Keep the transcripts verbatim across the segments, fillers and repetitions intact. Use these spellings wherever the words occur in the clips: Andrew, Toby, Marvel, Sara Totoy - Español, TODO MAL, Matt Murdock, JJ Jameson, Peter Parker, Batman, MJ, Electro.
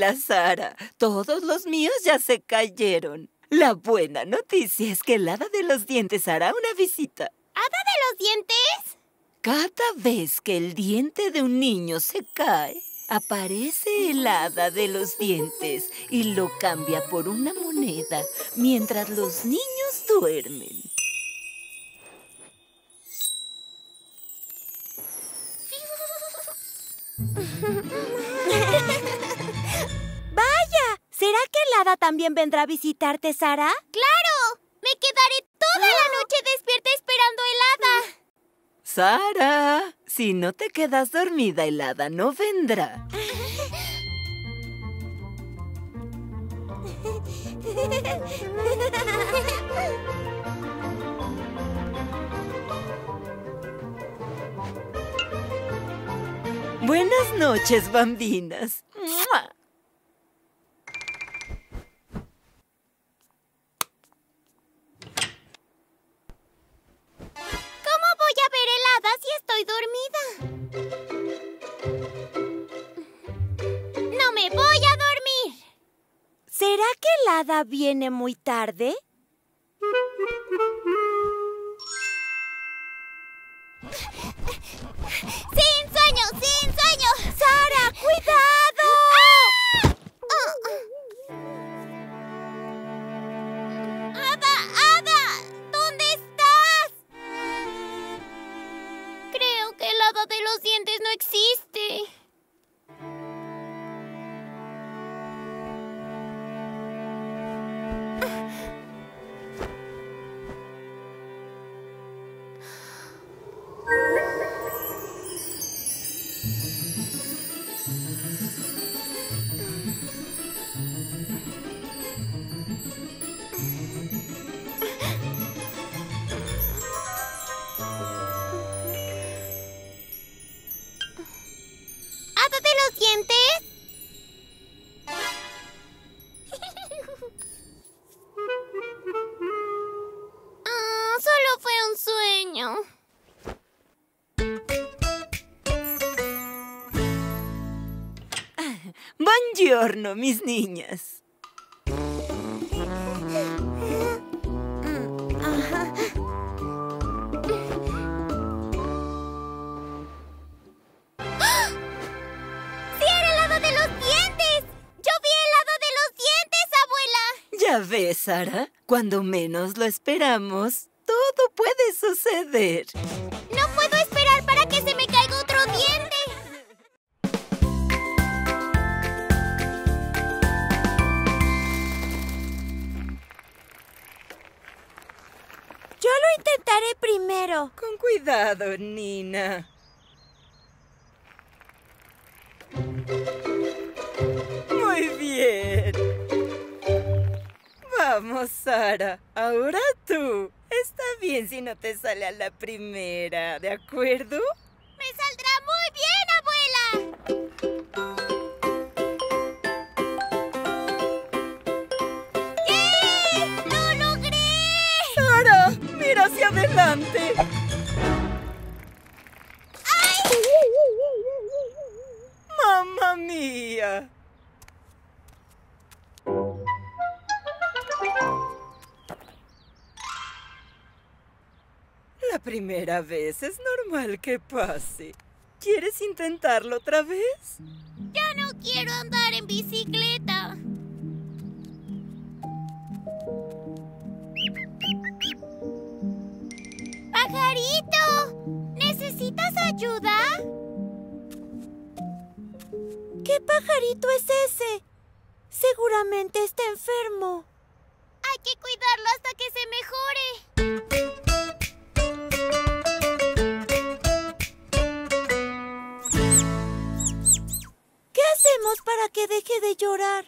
Tranquila, Sara. Todos los míos ya se cayeron. La buena noticia es que el hada de los dientes hará una visita. ¿Hada de los dientes? Cada vez que el diente de un niño se cae, aparece el hada de los dientes y lo cambia por una moneda mientras los niños duermen. ¡Vaya! ¿Será que el hada también vendrá a visitarte, Sara? ¡Claro! ¡Me quedaré toda la noche despierta esperando el hada! ¡Sara! Si no te quedas dormida, el hada no vendrá. Buenas noches, bambinas. ¡Mua! ¿Cómo voy a ver el hada si estoy dormida? ¡No me voy a dormir! ¿Será que el hada viene muy tarde? ¡Sin sueño! ¡Sin sueño! ¡Sara, cuidado! ¡Ah! Oh. ¡Hada! ¡Hada! ¿Dónde estás? Creo que el hada de los dientes no existe. Buongiorno, mis niñas. Ya ves, Sara, cuando menos lo esperamos, todo puede suceder. ¡No puedo esperar para que se me caiga otro diente! Yo lo intentaré primero. Con cuidado, Nina. Muy bien. Vamos, Sara. Ahora tú. Está bien si no te sale a la primera, ¿de acuerdo? ¡Me saldrá muy bien, abuela! ¡Eh! ¡Lo logré! ¡Sara! ¡Mira hacia adelante! ¡Ay! ¡Mamma mía! La primera vez es normal que pase. ¿Quieres intentarlo otra vez? Ya no quiero andar en bicicleta. ¡Pajarito! ¿Necesitas ayuda? ¿Qué pajarito es ese? Seguramente está enfermo. Hay que cuidarlo hasta que se mejore. Para que deje de llorar.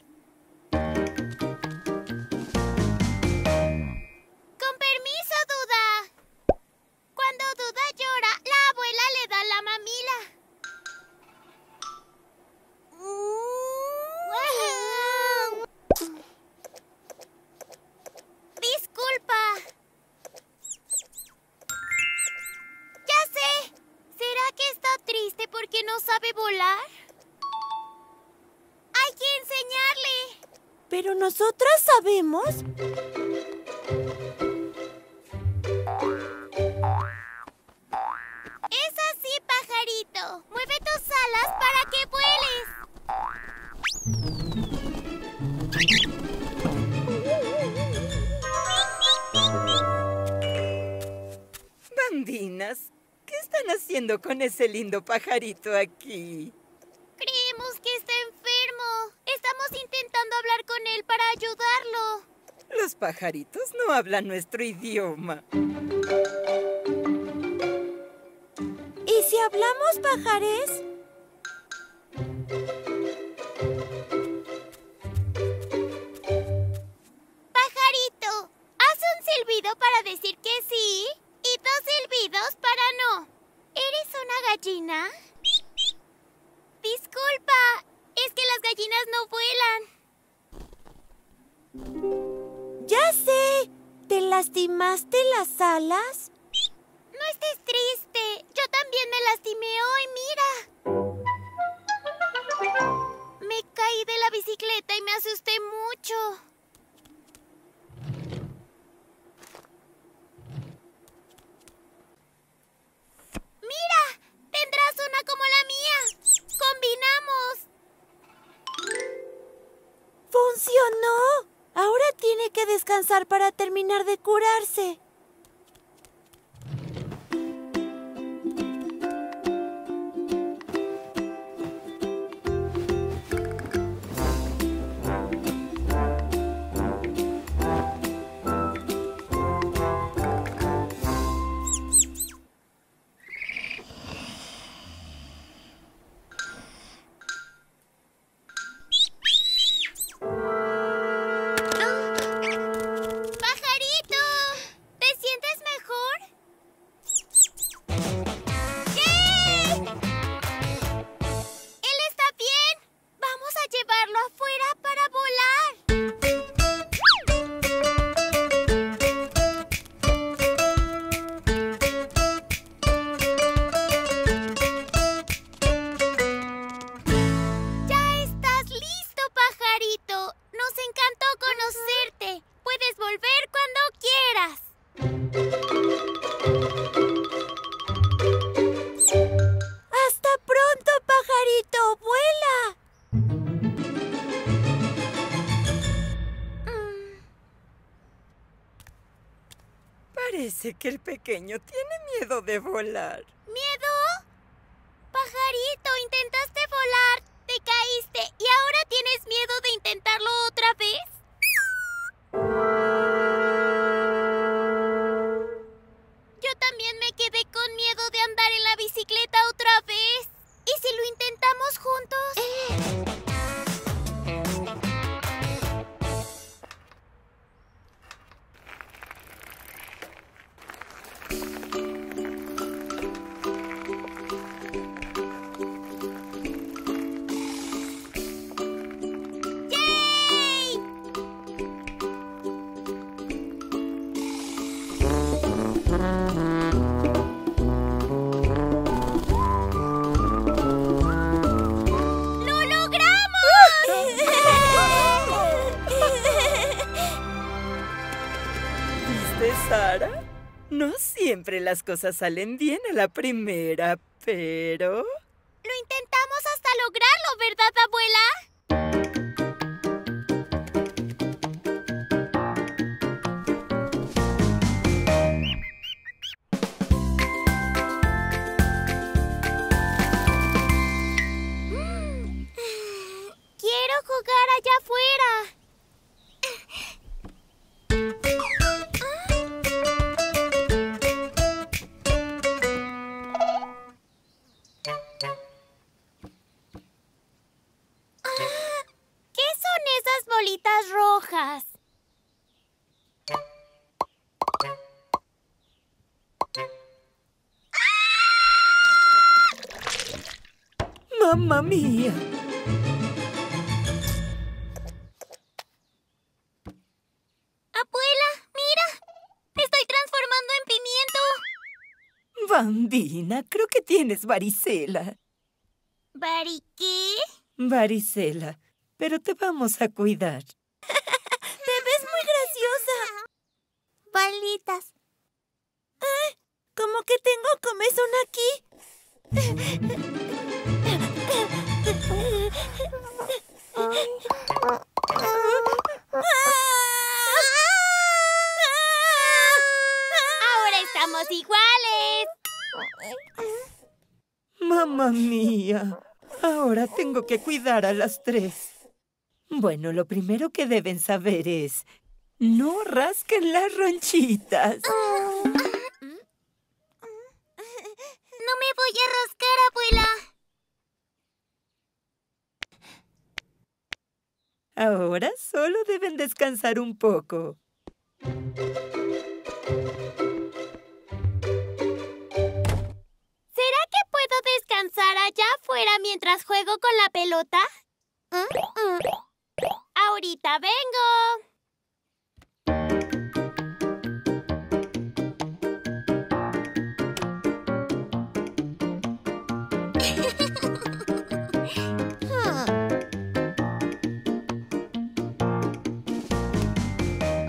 Con permiso, Duda. Cuando Duda llora, la abuela le da la mamila. Uh-huh. Disculpa. Ya sé. ¿Será que está triste porque no sabe volar? Hay que enseñarle Pero nosotras sabemos... Es así, pajarito. Mueve tus alas para que vueles. Bambinas, ¿qué están haciendo con ese lindo pajarito aquí? Creemos que está enfermo. Estamos intentando hablar con él para ayudarlo. Los pajaritos no hablan nuestro idioma. ¿Y si hablamos pajares? Pajarito, haz un silbido para decir que sí y dos silbidos para no. ¿Eres una gallina? Disculpa, es que las gallinas no vuelan. ¡Ya sé! ¿Te lastimaste las alas? No estés triste. Yo también me lastimé hoy, mira. Me caí de la bicicleta y me asusté mucho. ¡Mira! Tendrás una como la mía. ¡Combinamos! ¡Funcionó! Ahora tiene que descansar para terminar de curarse. Parece que el pequeño tiene miedo de volar. ¿Miedo? Pajarito, intentaste volar, te caíste y ahora tienes miedo de intentarlo otra vez. Yo también me quedé con miedo de andar en la bicicleta otra vez. ¿Y si lo intentamos juntos? Eh. Sara, no siempre las cosas salen bien a la primera, pero... Lo intentamos hasta lograrlo, ¿verdad, abuela? Quiero jugar allá afuera. Rojas. ¡Ah! ¡Mamma mía! Abuela, mira. Me estoy transformando en pimiento. Bambina, creo que tienes varicela. ¿Vari qué? Varicela, pero te vamos a cuidar. ¡Te ves muy graciosa! Palitas. Ay, ¿cómo que tengo comezón aquí? ¡Ahora estamos iguales! ¡Mamma mía! Ahora tengo que cuidar a las tres. Bueno, lo primero que deben saber es... ¡no rasquen las ronchitas! Oh. No me voy a rascar, abuela. Ahora solo deben descansar un poco. ¿Puedo descansar allá afuera mientras juego con la pelota? Mm-mm. ¡Ahorita vengo!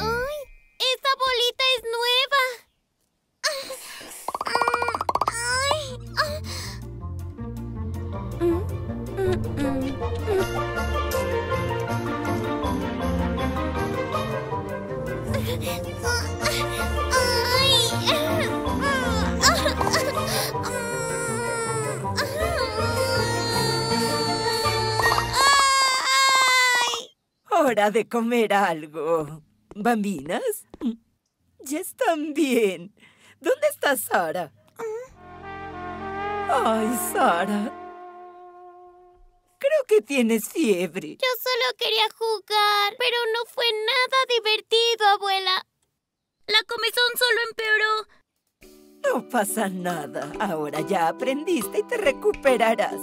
¡Ay! ¡Esta bolita es nueva! Hora de comer algo. ¿Bambinas? Ya están bien. ¿Dónde está Sara? Ay, Sara. Creo que tienes fiebre. Yo solo quería jugar, pero no fue nada divertido, abuela. La comezón solo empeoró. No pasa nada. Ahora ya aprendiste y te recuperarás.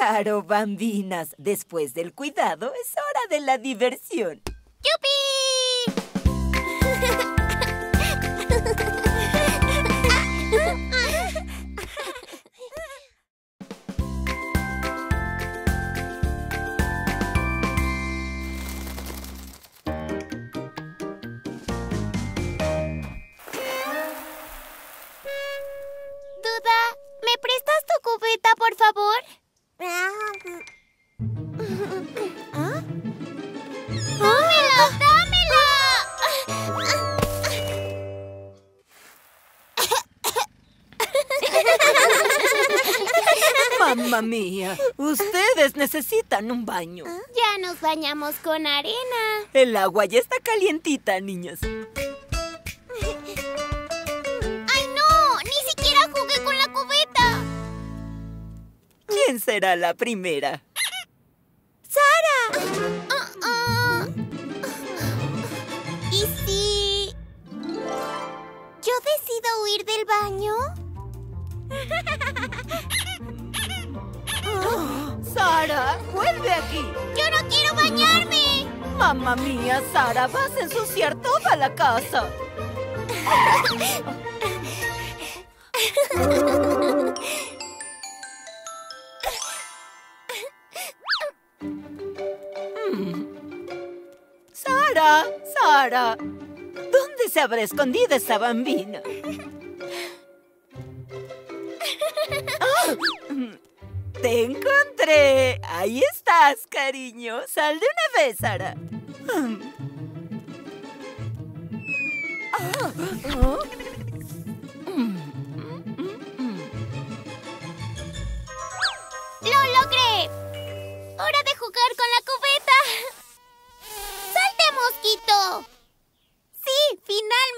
Claro, bambinas. Después del cuidado es hora de la diversión. ¡Yupi! Duda, ¿me prestas tu cubeta, por favor? ¿Ah? ¡Dámelo! ¡Dámelo! ¡Mamma mía! Ustedes necesitan un baño. Ya nos bañamos con arena. El agua ya está calientita, niñas. ¿Quién será la primera? ¡Sara! Uh-uh. ¿Y si... yo decido huir del baño? Oh, ¡Sara, vuelve aquí! ¡Yo no quiero bañarme! ¡Mamma mía, Sara! ¡Vas a ensuciar toda la casa! Sara, Sara, ¿dónde se habrá escondido esa bambina? ¡Oh! ¡Te encontré! Ahí estás, cariño. Sal de una vez, Sara. Oh. Oh. ¡Lo logré! ¡Hora de jugar con la cubeta! ¡Salte, mosquito! ¡Sí, final!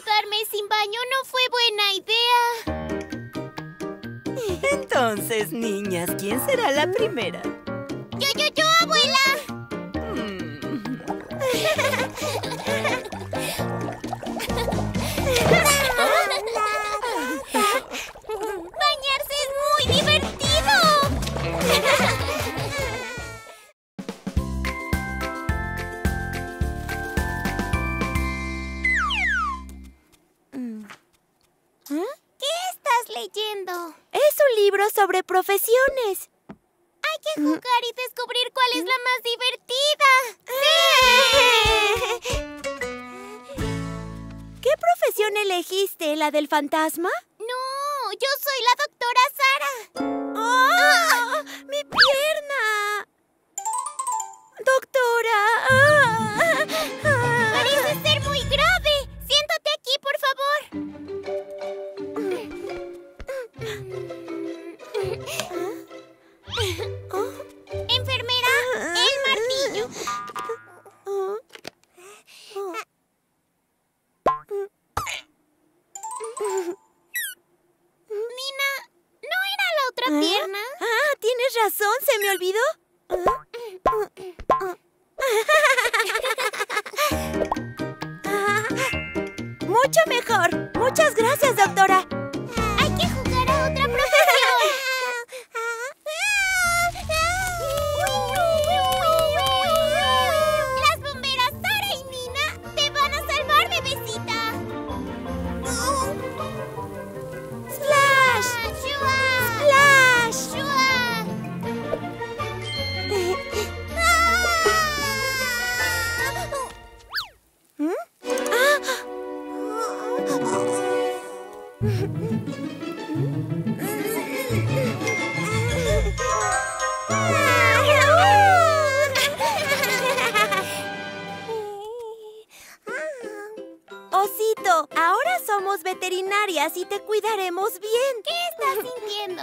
Quedarme sin baño no fue buena idea. Entonces, niñas, ¿quién será la primera? ¡Yo, yo, yo, abuela! Mm. Sobre profesiones. Hay que jugar y descubrir cuál es la más divertida. ¡Sí! ¿Qué profesión elegiste? ¿La del fantasma? No, yo soy la doctora Sara. ¡Oh! ¡Oh! ¡Mi pierna! ¡Doctora! ¡Ah! ¡Parece ser muy grave! Siéntate aquí, por favor. ¿Oh? Enfermera, el martillo. ¿Oh? ¿Oh? Nina, ¿no era la otra ¿Ah? pierna? Ah, tienes razón, ¿se me olvidó? Mucho mejor. Muchas gracias, doctora. Hay que jugar a otra profesión. Osito, ahora somos veterinarias y te cuidaremos bien. ¿Qué estás sintiendo?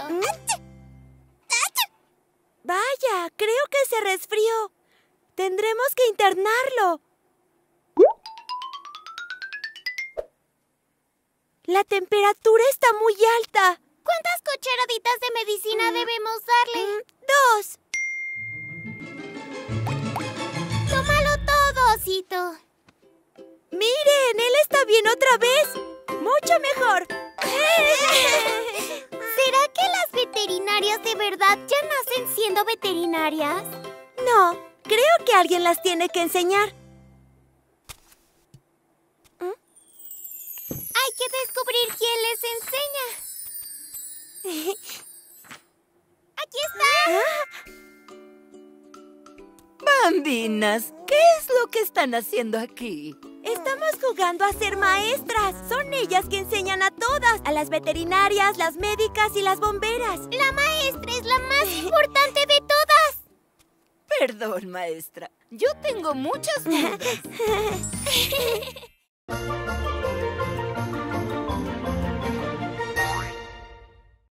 Vaya, creo que se resfrió. Tendremos que internarlo. La temperatura está muy alta. ¿Cuántas cucharaditas de medicina mm. debemos darle? Dos. Tómalo todo, Osito. ¡Miren! ¡Él está bien otra vez! ¡Mucho mejor! ¿Será que las veterinarias de verdad ya nacen siendo veterinarias? No, creo que alguien las tiene que enseñar. Hay que descubrir quién les enseña. ¡Aquí está! Bambinas, ¿qué es lo que están haciendo aquí? Estamos jugando a ser maestras. Son ellas que enseñan a todas. A las veterinarias, las médicas y las bomberas. La maestra es la más importante de todas. Perdón, maestra. Yo tengo muchas dudas.